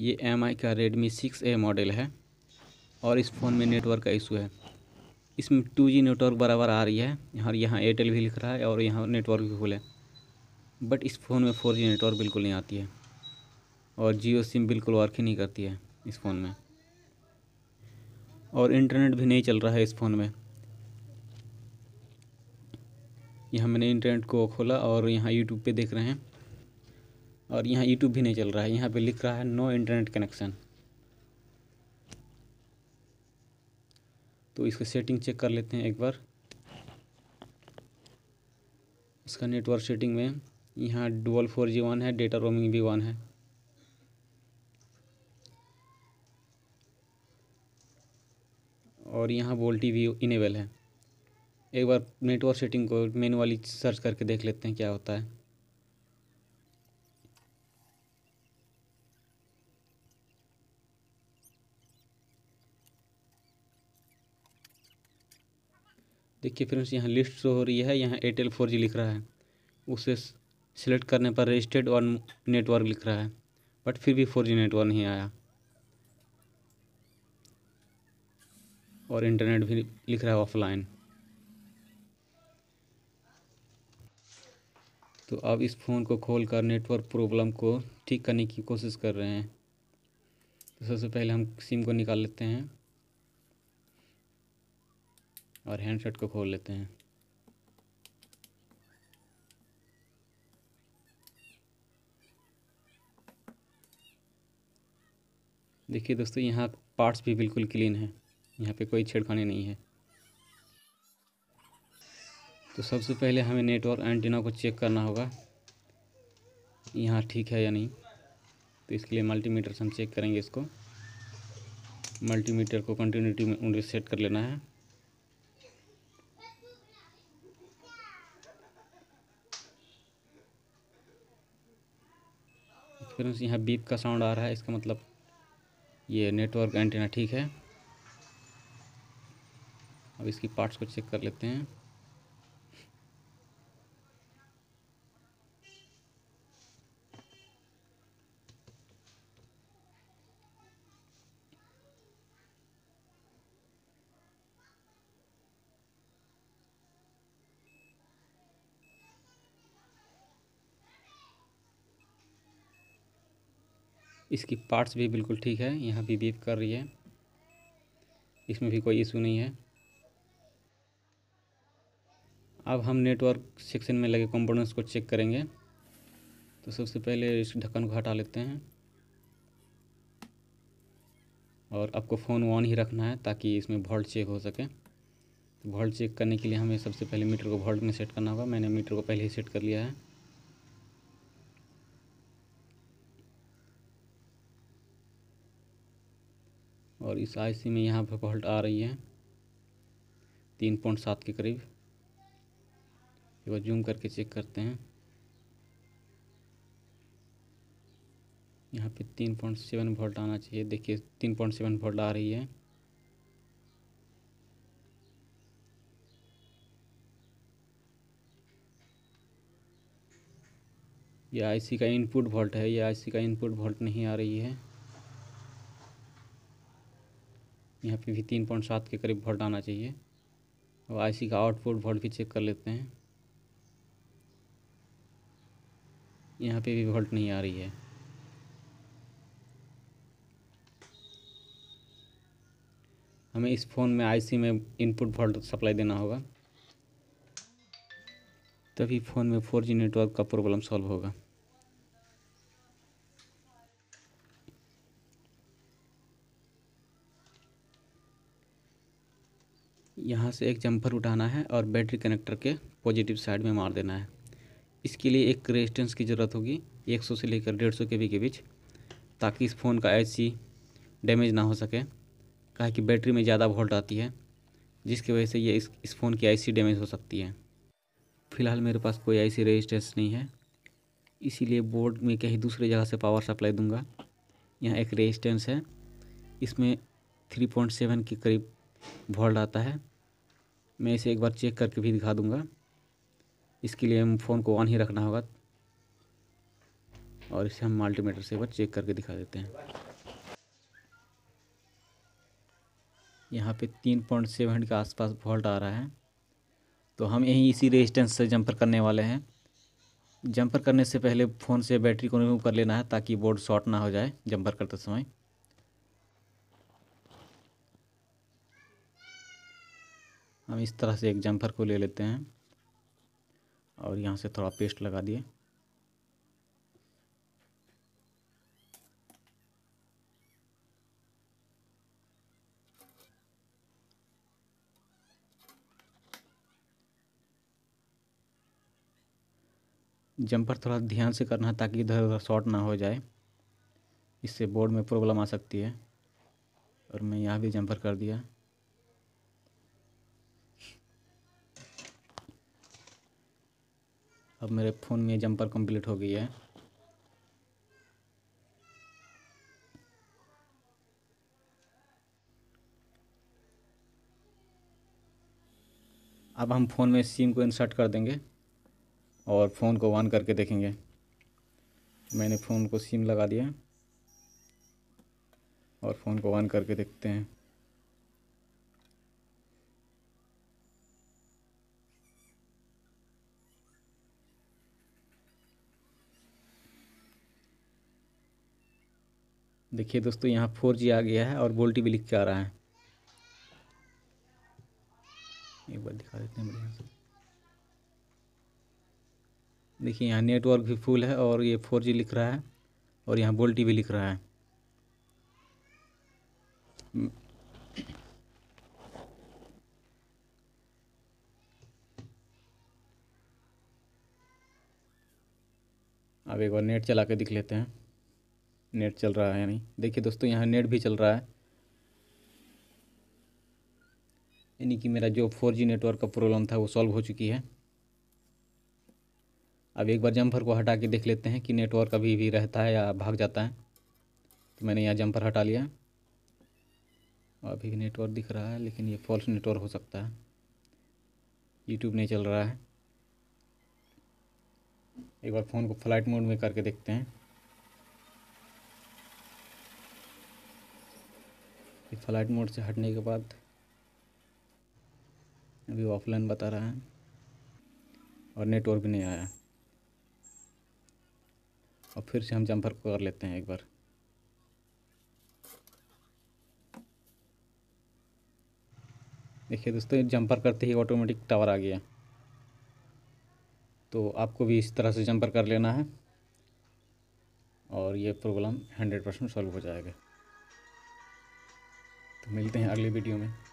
ये Mi का Redmi 6A model है और इस फ़ोन में नेटवर्क का इशू है। इसमें 2G नेटवर्क बराबर आ रही है और यहाँ एयरटेल भी लिख रहा है और यहाँ नेटवर्क भी फुल है, बट इस फ़ोन में 4G नेटवर्क बिल्कुल नहीं आती है और जियो सिम बिल्कुल वर्क ही नहीं करती है इस फ़ोन में, और इंटरनेट भी नहीं चल रहा है इस फ़ोन में। यहाँ मैंने इंटरनेट को खोला और यहाँ YouTube पे देख रहे हैं और यहाँ YouTube भी नहीं चल रहा है। यहाँ पे लिख रहा है नो इंटरनेट कनेक्शन। तो इसका सेटिंग चेक कर लेते हैं एक बार। इसका नेटवर्क सेटिंग में यहाँ डुअल 4G वन है, डेटा रोमिंग भी वन है। और यहाँ VoLTE भी इनेबल है। एक बार नेटवर्क सेटिंग को मैनुअली सर्च करके देख लेते हैं क्या होता है। देखिए फ्रेंड्स, यहाँ लिस्ट शो हो रही है, यहाँ एयरटेल 4G लिख रहा है। उसे सिलेक्ट करने पर रजिस्टर्ड ऑन नेटवर्क लिख रहा है, बट फिर भी 4G नेटवर्क नहीं आया और इंटरनेट भी लिख रहा है ऑफलाइन। तो अब इस फ़ोन को खोलकर नेटवर्क प्रॉब्लम को ठीक करने की कोशिश कर रहे हैं। तो सबसे पहले हम सिम को निकाल लेते हैं और हैंडसेट को खोल लेते हैं। देखिए दोस्तों, यहाँ पार्ट्स भी बिल्कुल क्लीन है, यहाँ पे कोई छेड़खानी नहीं है। तो सबसे पहले हमें नेटवर्क एंटीना को चेक करना होगा यहाँ ठीक है या नहीं। तो इसके लिए मल्टीमीटर से हम चेक करेंगे। इसको मल्टीमीटर को कंटिन्यूटी में उन्हें सेट कर लेना है। फ्रेंड्स, यहाँ बीप का साउंड आ रहा है, इसका मतलब ये नेटवर्क एंटीना ठीक है। अब इसकी पार्ट्स को चेक कर लेते हैं। इसकी पार्ट्स भी बिल्कुल ठीक है, यहाँ भी बीप कर रही है, इसमें भी कोई इशू नहीं है। अब हम नेटवर्क सेक्शन में लगे कंपोनेंट्स को चेक करेंगे। तो सबसे पहले इस ढक्कन को हटा लेते हैं और आपको फ़ोन ऑन ही रखना है ताकि इसमें वोल्ट चेक हो सके। तो वोल्ट चेक करने के लिए हमें सबसे पहले मीटर को वोल्ट में सेट करना होगा। मैंने मीटर को पहले ही सेट कर लिया है। और इस आईसी में यहाँ पर वोल्ट आ रही है 3.7 के करीब। एक बार जूम करके चेक करते हैं, यहाँ पे 3.7 वोल्ट आना चाहिए। देखिए 3.7 वोल्ट आ रही है। ये आईसी का इनपुट वोल्ट है, ये आईसी का इनपुट वोल्ट नहीं आ रही है। यहाँ पे भी 3.7 के करीब वोल्ट आना चाहिए। अब आईसी का आउटपुट वोल्ट भी चेक कर लेते हैं, यहाँ पे भी वोल्ट नहीं आ रही है। हमें इस फ़ोन में आईसी में इनपुट वोल्ट सप्लाई देना होगा, तभी फ़ोन में 4G नेटवर्क का प्रॉब्लम सॉल्व होगा। यहाँ से एक जम्पर उठाना है और बैटरी कनेक्टर के पॉजिटिव साइड में मार देना है। इसके लिए एक रेजिस्टेंस की ज़रूरत होगी 100 से लेकर 150 kV के बीच, ताकि इस फ़ोन का आईसी डैमेज ना हो सके। कहा कि बैटरी में ज़्यादा वोल्ट आती है, जिसकी वजह से ये इस फ़ोन की आईसी डैमेज हो सकती है। फ़िलहाल मेरे पास कोई आईसी रेजिस्टेंस नहीं है, इसीलिए बोर्ड में कहीं दूसरी जगह से पावर सप्लाई दूंगा। यहाँ एक रेजिस्टेंस है, इसमें 3.7 के करीब वोल्ट आता है। मैं इसे एक बार चेक करके भी दिखा दूंगा। इसके लिए हम फ़ोन को ऑन ही रखना होगा और इसे हम मल्टीमीटर से एक बार चेक करके दिखा देते हैं। यहाँ पे 3.7 के आसपास वोल्ट आ रहा है। तो हम यहीं इसी रेजिस्टेंस से जंपर करने वाले हैं। जंपर करने से पहले फ़ोन से बैटरी को रिमूव कर लेना है ताकि बोर्ड शॉर्ट ना हो जाए जंपर करते समय। हम इस तरह से एक जंपर को ले लेते हैं और यहाँ से थोड़ा पेस्ट लगा दिए। जंपर थोड़ा ध्यान से करना है ताकि इधर उधर शॉर्ट ना हो जाए, इससे बोर्ड में प्रॉब्लम आ सकती है। और मैं यहाँ भी जंपर कर दिया। अब मेरे फ़ोन में जंपर कंप्लीट हो गई है। अब हम फ़ोन में सिम को इंसर्ट कर देंगे और फ़ोन को ऑन करके देखेंगे। मैंने फ़ोन को सिम लगा दिया और फ़ोन को ऑन करके देखते हैं। देखिए दोस्तों, यहाँ 4G आ गया है और VoLTE भी लिख के आ रहा है। एक बार दिखा देते हैं बढ़िया से। देखिए यहाँ नेटवर्क भी फुल है और ये 4G लिख रहा है और यहाँ VoLTE भी लिख रहा है। अब एक बार नेट चला के दिख लेते हैं नेट चल रहा है या नहीं। देखिए दोस्तों, यहाँ नेट भी चल रहा है, यानी कि मेरा जो 4G नेटवर्क का प्रॉब्लम था वो सॉल्व हो चुकी है। अब एक बार जंपर को हटा के देख लेते हैं कि नेटवर्क अभी भी रहता है या भाग जाता है। तो मैंने यहाँ जंपर हटा लिया। अभी नेटवर्क दिख रहा है लेकिन ये फॉल्स नेटवर्क हो सकता है, यूट्यूब नहीं चल रहा है। एक बार फ़ोन को फ्लाइट मोड में करके देखते हैं। फ्लाइट मोड से हटने के बाद अभी ऑफलाइन बता रहा है और नेटवर्क भी नहीं आया। और फिर से हम जंपर को कर लेते हैं एक बार। देखिए दोस्तों, जंपर करते ही ऑटोमेटिक टावर आ गया। तो आपको भी इस तरह से जंपर कर लेना है और ये प्रॉब्लम 100% सॉल्व हो जाएगा। तो मिलते हैं अगले वीडियो में।